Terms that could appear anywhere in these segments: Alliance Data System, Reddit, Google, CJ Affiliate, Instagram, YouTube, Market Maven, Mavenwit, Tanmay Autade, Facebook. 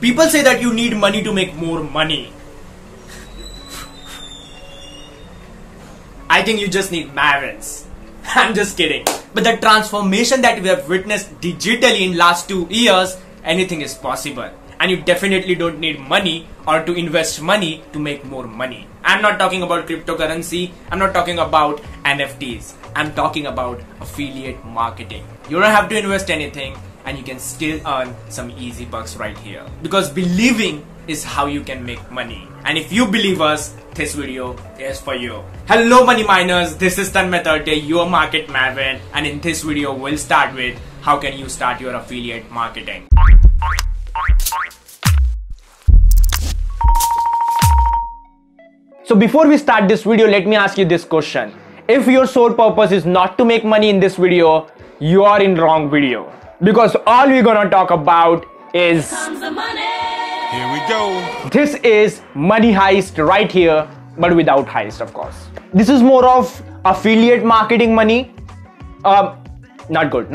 People say that you need money to make more money. I think you just need Mavens. I'm just kidding. But the transformation that we have witnessed digitally in last 2 years, anything is possible. And you definitely don't need money or to invest money to make more money. I'm not talking about cryptocurrency. I'm not talking about NFTs. I'm talking about affiliate marketing. You don't have to invest anything and you can still earn some easy bucks right here. Because believing is how you can make money. And if you believe us, this video is for you. Hello money miners, this is Tanmay Autade, your Market Maven, and in this video we'll start with how can you start your affiliate marketing. So before we start this video, let me ask you this question. If your sole purpose is not to make money in this video, you are in wrong video. Because all we're gonna talk about is money. Here we go. This is money heist right here, but without heist, of course. This is more of affiliate marketing money. Not good.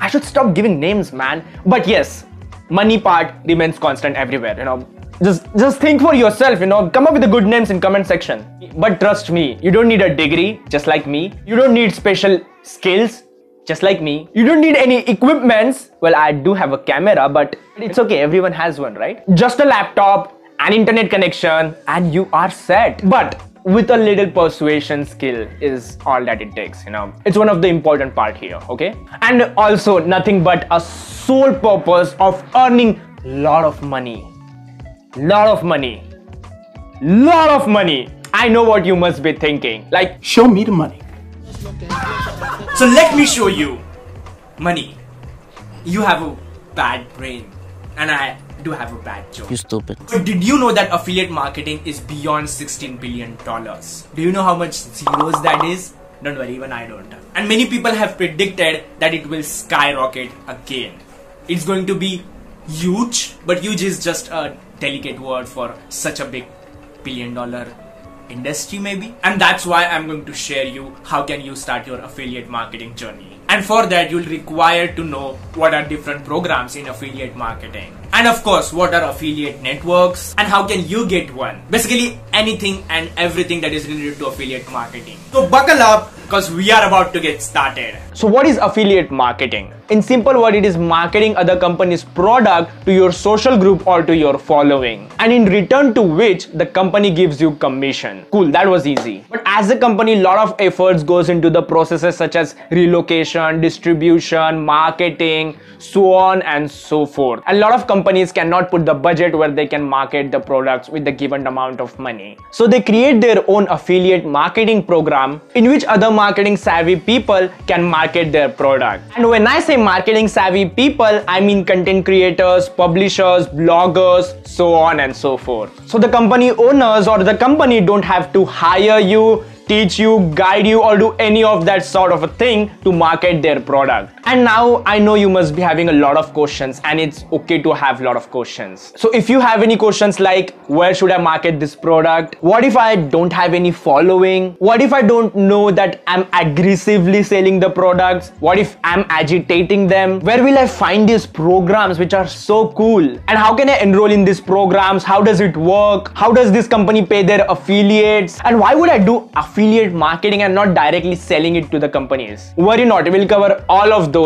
I should stop giving names, man. But yes, money part remains constant everywhere, you know. Just think for yourself, you know, come up with the good names in comment section. But trust me, you don't need a degree, just like me. You don't need special skills, just like me. You don't need any equipments. Well, I do have a camera, but it's okay, everyone has one, right? Just a laptop, an internet connection, and you are set. But with a little persuasion skill is all that it takes, you know. It's one of the important part here, okay? And also nothing but a sole purpose of earning a lot of money. Lot of money. I know what you must be thinking, like, show me the money. So let me show you money. You have a bad brain and I do have a bad joke. You stupid. But did you know that affiliate marketing is beyond $16 billion? Do you know how much zeros that is? Don't worry, even I don't. And many people have predicted that it will skyrocket again. It's going to be huge, but huge is just a delicate word for such a big $1 billion industry maybe. And that's why I'm going to share you how can you start your affiliate marketing journey. And for that, you'll require to know what are different programs in affiliate marketing. And of course, what are affiliate networks and how can you get one? Basically anything and everything that is related to affiliate marketing. So buckle up, because we are about to get started. So what is affiliate marketing? In simple word, it is marketing other company's product to your social group or to your following, and in return to which the company gives you commission. Cool, that was easy. But as a company, a lot of efforts goes into the processes such as relocation, distribution, marketing, so on and so forth. A lot of companies cannot put the budget where they can market the products with the given amount of money. So they create their own affiliate marketing program in which other marketing savvy people can market their product. And when I say marketing savvy people, I mean content creators, publishers, bloggers, so on and so forth. So the company owners or the company don't have to hire you, teach you, guide you, or do any of that sort of a thing to market their product. And now I know you must be having a lot of questions, and it's okay to have a lot of questions. So if you have any questions like, where should I market this product? What if I don't have any following? What if I don't know that I'm aggressively selling the products? What if I'm agitating them? Where will I find these programs which are so cool? And how can I enroll in these programs? How does it work? How does this company pay their affiliates? And why would I do affiliate marketing and not directly selling it to the companies? Worry not, we'll cover all of those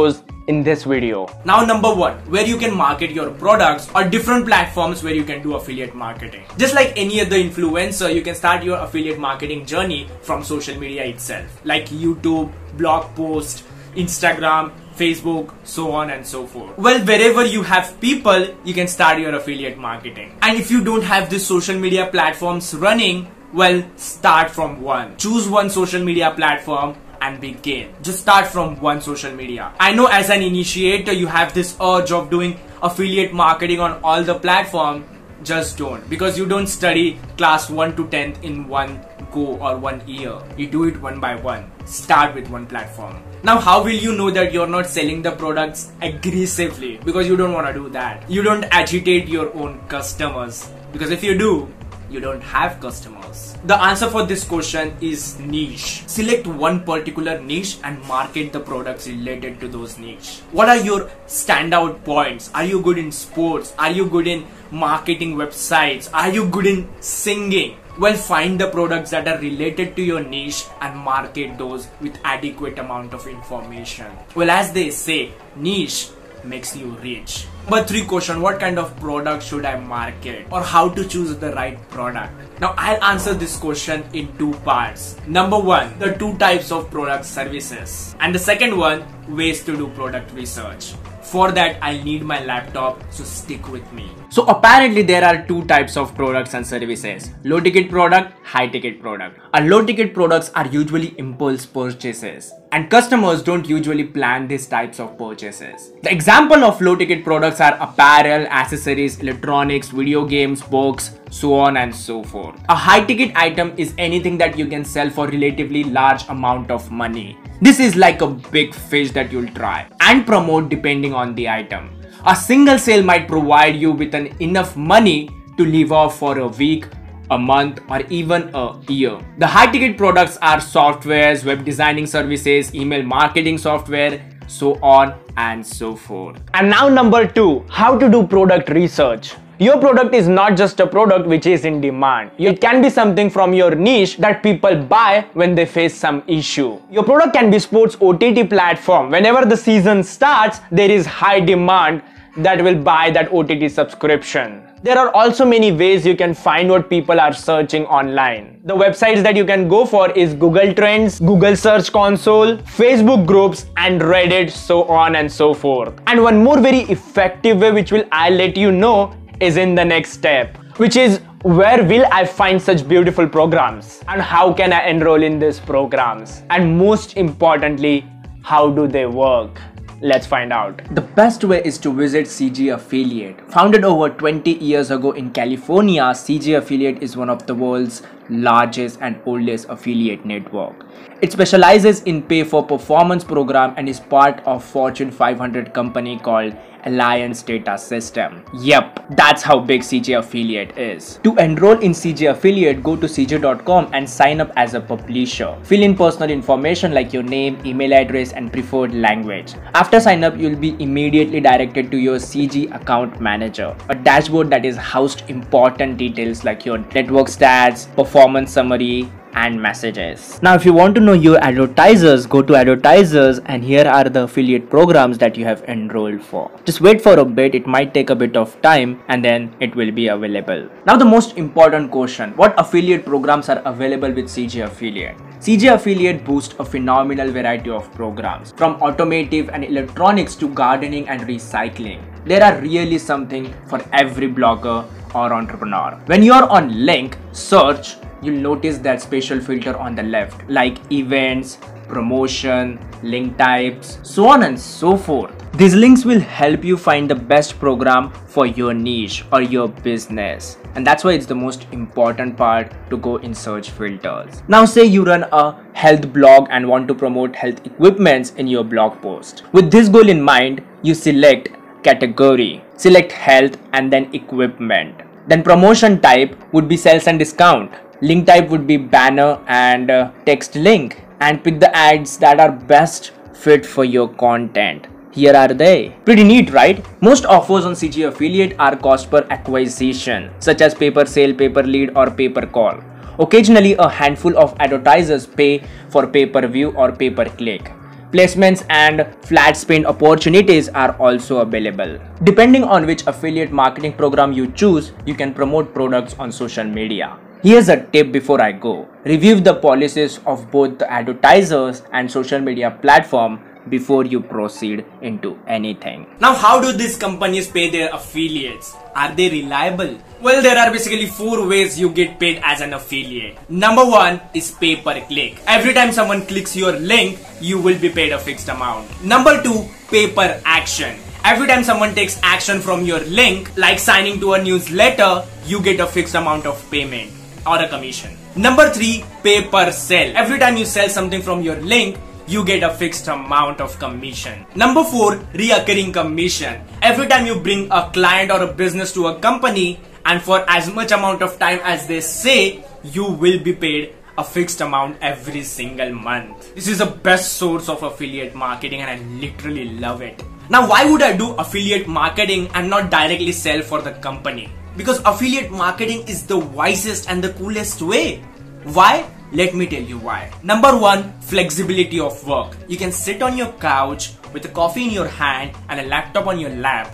in this video. Now number 1, where you can market your products, or different platforms where you can do affiliate marketing. Just like any other influencer, you can start your affiliate marketing journey from social media itself, like YouTube, blog post, Instagram, Facebook, so on and so forth. Well, wherever you have people, you can start your affiliate marketing. And if you don't have the social media platforms running, well, start from one. Choose one social media platform and begin. Just start from one social media. I know as an initiator, you have this urge of doing affiliate marketing on all the platforms. Just don't, because you don't study class 1 to 10th in one go or one year. You do it one by one. Start with one platform. Now, how will you know that you're not selling the products aggressively? Because you don't want to do that. You don't agitate your own customers, because if you do, you don't have customers? The answer for this question is niche. Select one particular niche and market the products related to those niche. What are your standout points? Are you good in sports? Are you good in marketing websites? Are you good in singing? Well, find the products that are related to your niche and market those with adequate amount of information. Well, as they say, niche makes you rich. Number 3 question, what kind of product should I market, or how to choose the right product? Now I'll answer this question in two parts. Number one, the two types of product services, and the second one, ways to do product research. For that, I'll need my laptop, so stick with me. So apparently there are two types of products and services: low ticket product, high ticket product. And low ticket products are usually impulse purchases, and customers don't usually plan these types of purchases. The example of low ticket products are apparel, accessories, electronics, video games, books, so on and so forth. A high ticket item is anything that you can sell for relatively large amount of money. This is like a big fish that you'll try and promote depending on the item. A single sale might provide you with enough money to live off for a week, a month, or even a year. The high ticket products are softwares, web designing services, email marketing software, so on and so forth. And now number 2, how to do product research. Your product is not just a product which is in demand. It can be something from your niche that people buy when they face some issue. Your product can be sports OTT platform. Whenever the season starts, there is high demand that will buy that OTT subscription. There are also many ways you can find what people are searching online. The websites that you can go for is Google Trends, Google Search Console, Facebook groups, and Reddit, so on and so forth. And one more very effective way, which will I'll let you know, is in the next step, which is where will I find such beautiful programs, and how can I enroll in these programs, and most importantly, how do they work? Let's find out. The best way is to visit CJ Affiliate. Founded over 20 years ago in California, CJ Affiliate is one of the world's largest and oldest affiliate network. It specializes in pay-for-performance program and is part of Fortune 500 company called Alliance Data System. Yep, that's how big CJ Affiliate is. To enroll in CJ Affiliate, go to cj.com and sign up as a publisher. Fill in personal information like your name, email address, and preferred language. After sign up, you'll be immediately directed to your CG account manager, a dashboard that is housed important details like your network stats, performance summary, and messages. Now if you want to know your advertisers, go to advertisers, and here are the affiliate programs that you have enrolled for. Just wait for a bit, it might take a bit of time, and then it will be available. Now the most important question, what affiliate programs are available with CJ Affiliate? CJ Affiliate boasts a phenomenal variety of programs, from automotive and electronics to gardening and recycling. There are really something for every blogger or entrepreneur. When you are on link search, you'll notice that special filter on the left, like events, promotion, link types, so on and so forth. These links will help you find the best program for your niche or your business, and that's why it's the most important part to go in search filters. Now say you run a health blog and want to promote health equipments in your blog post. With this goal in mind, you select category, select health, and then equipment. Then promotion type would be sales and discount. Link type would be banner and text link, and pick the ads that are best fit for your content. Here are they. Pretty neat, right? Most offers on CJ Affiliate are cost per acquisition, such as pay per sale, pay per lead, or pay per call. Occasionally, a handful of advertisers pay for pay per view or pay per click. Placements and flat spend opportunities are also available. Depending on which affiliate marketing program you choose, you can promote products on social media. Here's a tip before I go. Review the policies of both the advertisers and social media platform before you proceed into anything. Now, how do these companies pay their affiliates? Are they reliable? Well, there are basically 4 ways you get paid as an affiliate. Number 1 is pay per click. Every time someone clicks your link, you will be paid a fixed amount. Number 2, pay per action. Every time someone takes action from your link, like signing to a newsletter, you get a fixed amount of payment or a commission. Number 3, pay per sale. Every time you sell something from your link, you get a fixed amount of commission. Number 4, reoccurring commission. Every time you bring a client or a business to a company and for as much amount of time as they say, you will be paid a fixed amount every single month. This is the best source of affiliate marketing and I literally love it. Now, why would I do affiliate marketing and not directly sell for the company? Because affiliate marketing is the wisest and the coolest way. Why? Let me tell you why. Number 1, flexibility of work. You can sit on your couch with a coffee in your hand and a laptop on your lap.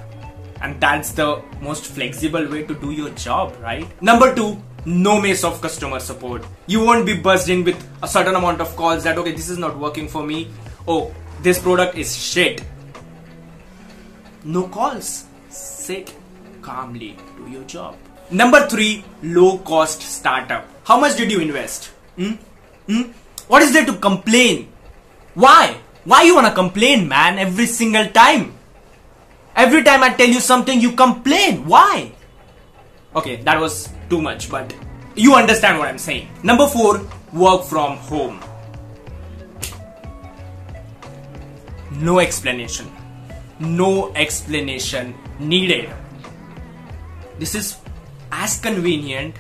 And that's the most flexible way to do your job, right? Number 2, no mess of customer support. You won't be buzzed in with a certain amount of calls that, okay, this is not working for me. Oh, this product is shit. No calls. Sit calmly. Do your job. Number 3, low cost startup. How much did you invest? What is there to complain? Why? Why you wanna complain, man? Every single time. Every time I tell you something, you complain. Why? Okay, that was too much, but you understand what I'm saying. Number 4, work from home. No explanation. No explanation needed. This is as convenient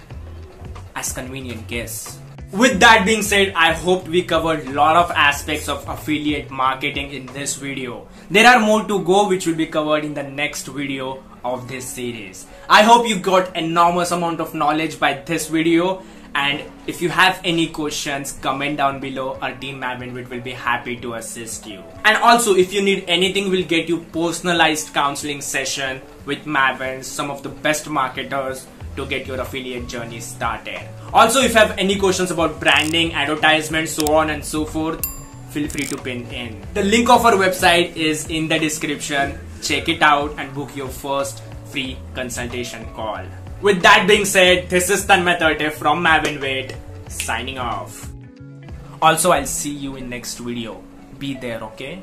guess. With that being said, I hope we covered a lot of aspects of affiliate marketing in this video. There are more to go which will be covered in the next video of this series. I hope you got enormous amount of knowledge by this video, and if you have any questions, comment down below. Our team Mavenwit will be happy to assist you. And also, if you need anything, we'll get you personalized counseling session with Maven, some of the best marketers, to get your affiliate journey started. Also, if you have any questions about branding, advertisements, so on and so forth, feel free to pin in. The link of our website is in the description. Check it out and book your first free consultation call. With that being said, this is Tanmay Autade from Mavenwit signing off. Also, I'll see you in next video. Be there, okay?